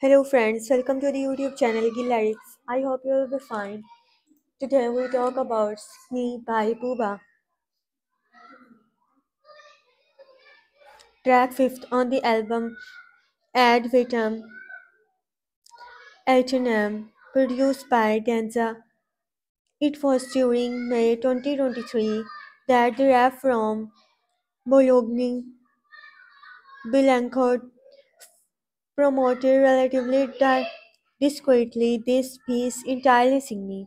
Hello friends, welcome to the YouTube channel Gill Lyrics. I hope you will be fine. Today we talk about Signé by Booba. Track 5th on the album Ad Vitam Æternam, produced by Danza. It was during May 2023 that the rap from Bologna Bilancourt promoted relatively discreetly this piece entirely Signé.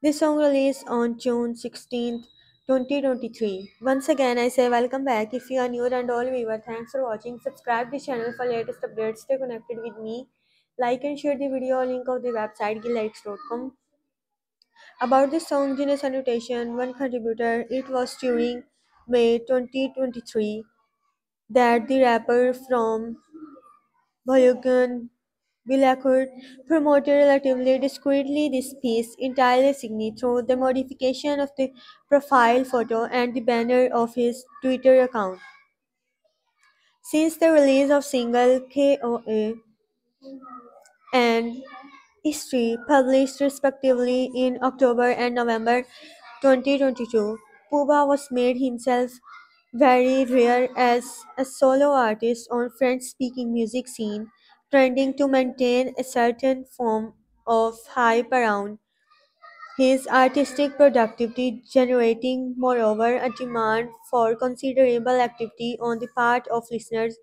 The song released on June 16, 2023. Once again, I say welcome back. If you are new and all viewer, thanks for watching. Subscribe the channel for latest updates. Stay connected with me. Like and share the video. Link of the website gilllyrics.com. About the song Genius Annotation, one contributor. It was during May 2023 that the rapper from Balogun Bilakur promoted relatively discreetly this piece entirely Signé through the modification of the profile photo and the banner of his Twitter account. Since the release of single KOA and History, published respectively in October and November 2022, Booba was made himself very rare as a solo artist on French-speaking music scene, trending to maintain a certain form of hype around his artistic productivity, generating, moreover, a demand for considerable activity on the part of listeners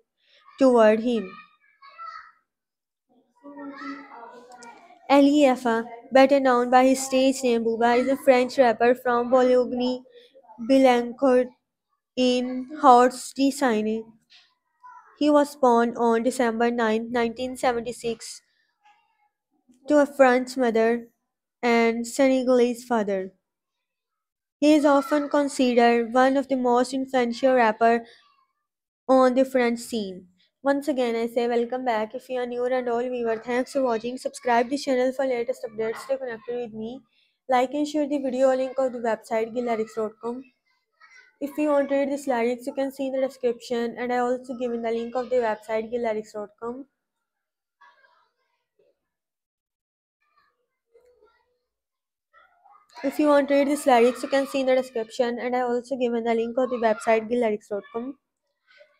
toward him. Lefa, better known by his stage name Booba, is a French rapper from Boulogne-Billancourt in Haute Seine. He was born on December 9, 1976, to a French mother and Senegalese father. He is often considered one of the most influential rappers on the French scene. Once again, I say welcome back. If you are new and all viewer, thanks for watching. Subscribe the channel for latest updates. Stay connected with me. Like and share the video. Link of the website gilllyrics.com. If you want to read these lyrics, you can see in the description, and I also given the link of the website gilllyrics.com. If you want to read these lyrics, you can see in the description, and I also given the link of the website gilllyrics.com.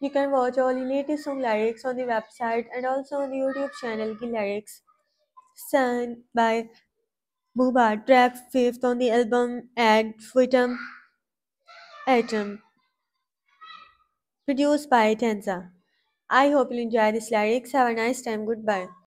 You can watch all the latest song lyrics on the website and also on the YouTube channel Gill Lyrics. Signed by Booba, track 5th on the album Ad Vitam Æternam, produced by Danza. I hope you enjoy these lyrics. Have a nice time. Goodbye.